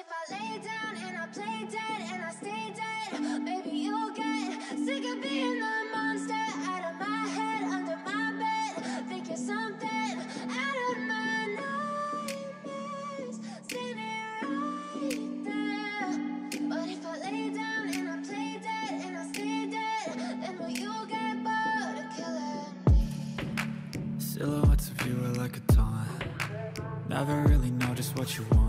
if I lay down and I play dead and I stay dead, maybe you'll get sick of being the monster out of my head, under my bed. Think you're something out of my nightmares, standing right there. But if I lay down and I play dead and I stay dead, then will you get bored of killing me? Silhouettes of you are like a taunt. Never really know just what you want.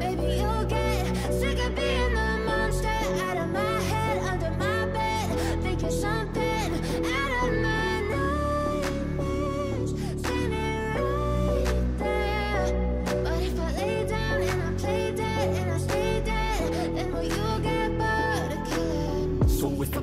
baby you'll get sick of being the monster out of my head, under my bed. Think you're something out of my nightmares, standing right there. But if I lay down and I play dead and I stay dead, and will you get bored of killing me? So if I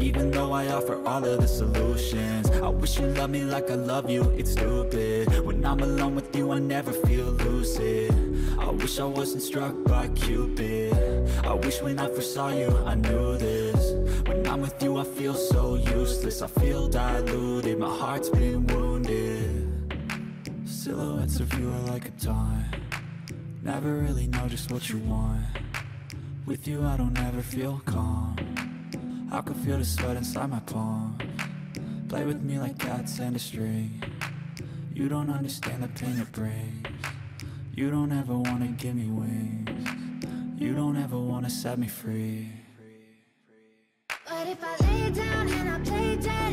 Even though I offer all of the solutions, I wish you loved me like I love you, it's stupid. When I'm alone with you, I never feel lucid. I wish I wasn't struck by Cupid. I wish when I first saw you, I knew this. When I'm with you, I feel so useless. I feel diluted, my heart's been wounded. Silhouettes of you are like a taunt. Never really know just what you want. With you I don't ever feel calm. I can feel the sweat inside my palms. Play with me like cats and a string. You don't understand the pain it brings. You don't ever wanna give me wings. You don't ever wanna set me free. But if I lay down and I play dead,